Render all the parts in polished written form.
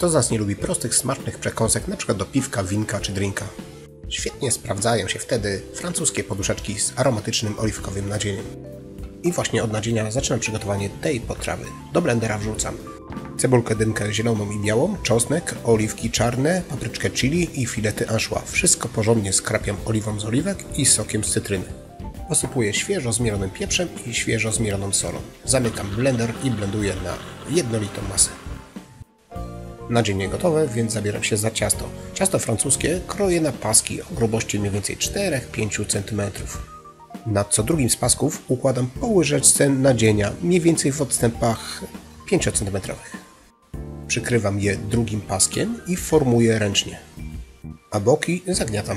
Kto z nas nie lubi prostych, smacznych przekąsek, np. do piwka, winka czy drinka? Świetnie sprawdzają się wtedy francuskie poduszeczki z aromatycznym oliwkowym nadzieniem. I właśnie od nadzienia zaczynam przygotowanie tej potrawy. Do blendera wrzucam cebulkę, dynkę zieloną i białą, czosnek, oliwki czarne, papryczkę chili i filety anchois. Wszystko porządnie skrapiam oliwą z oliwek i sokiem z cytryny. Posypuję świeżo zmielonym pieprzem i świeżo zmieloną solą. Zamykam blender i blenduję na jednolitą masę. Nadzienie gotowe, więc zabieram się za ciasto. Ciasto francuskie kroję na paski o grubości mniej więcej 4-5 cm. Na co drugim z pasków układam po łyżeczce nadzienia, mniej więcej w odstępach 5 cm. Przykrywam je drugim paskiem i formuję ręcznie, a boki zagniatam.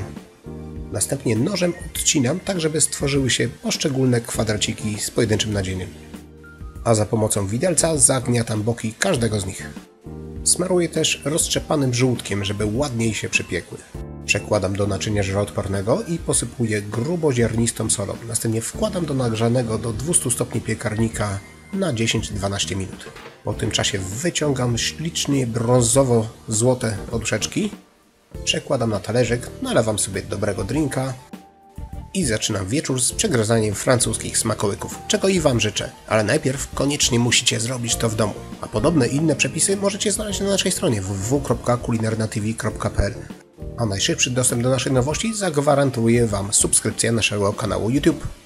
Następnie nożem odcinam tak, żeby stworzyły się poszczególne kwadraciki z pojedynczym nadzieniem. A za pomocą widelca zagniatam boki każdego z nich. Smaruję też rozszczepanym żółtkiem, żeby ładniej się przypiekły. Przekładam do naczynia żaroodpornego i posypuję gruboziarnistą solą. Następnie wkładam do nagrzanego do 200 stopni piekarnika na 10-12 minut. Po tym czasie wyciągam ślicznie brązowo-złote poduszeczki, przekładam na talerzyk, nalewam sobie dobrego drinka i zaczynam wieczór z przegryzaniem francuskich smakołyków, czego i Wam życzę, ale najpierw koniecznie musicie zrobić to w domu. A podobne i inne przepisy możecie znaleźć na naszej stronie www.kulinarnatv.pl. A najszybszy dostęp do naszych nowości zagwarantuje Wam subskrypcja naszego kanału YouTube.